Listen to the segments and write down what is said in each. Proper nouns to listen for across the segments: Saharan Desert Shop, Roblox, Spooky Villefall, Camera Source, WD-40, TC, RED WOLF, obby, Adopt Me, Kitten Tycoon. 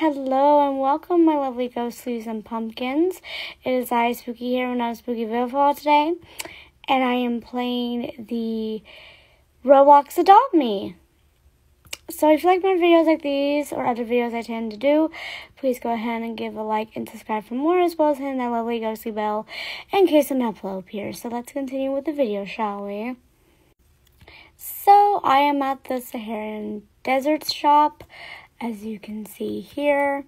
Hello and welcome, my lovely ghostlies and pumpkins. It is I, Spooky, here when I'm Spooky Villefall today, and I am playing the Roblox Adopt Me. So if you like my videos like these or other videos I tend to do, please go ahead and give a like and subscribe for more, as well as hitting that lovely ghostly bell in case an upload appears. So let's continue with the video, shall we? So I am at the Saharan Desert Shop, as you can see here,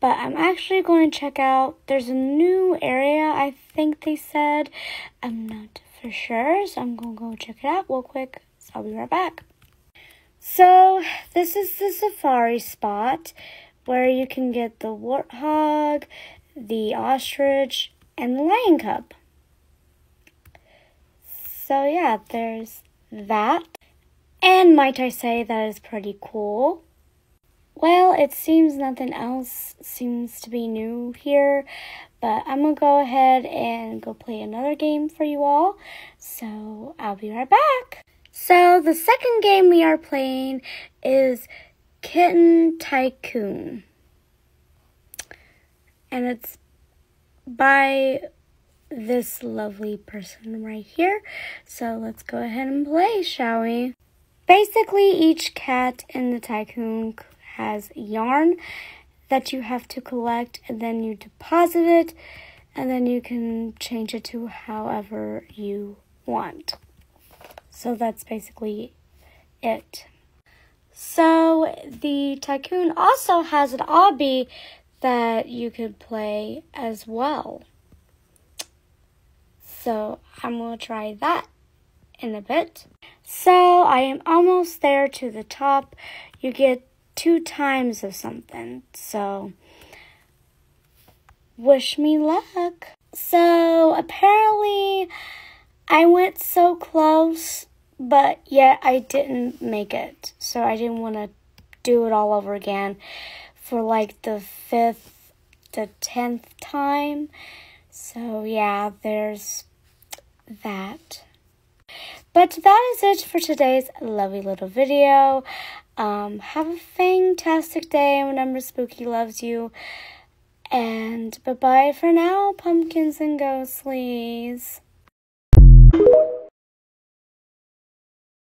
but I'm actually going to check out, there's a new area, I think they said, I'm not for sure, so I'm going to go check it out real quick, so I'll be right back. So this is the safari spot where you can get the warthog, the ostrich, and the lion cub. So yeah, there's that, and might I say that is pretty cool. Well, it seems nothing else seems to be new here, but I'm going to go ahead and go play another game for you all, so I'll be right back. So the second game we are playing is Kitten Tycoon, and it's by this lovely person right here, so let's go ahead and play, shall we? Basically, each cat in the tycoon has yarn that you have to collect, and then you deposit it, and then you can change it to however you want. So that's basically it. So the tycoon also has an obby that you could play as well. So I'm gonna try that in a bit. So I am almost there to the top. You get 2 times of something, so wish me luck. So apparently I went so close, but yet I didn't make it, so I didn't want to do it all over again for like the 5th to 10th time. So yeah, there's that. But that is it for today's lovely little video. Have a fantastic day, and remember, Spooky loves you. And bye-bye for now, pumpkins and ghostlies.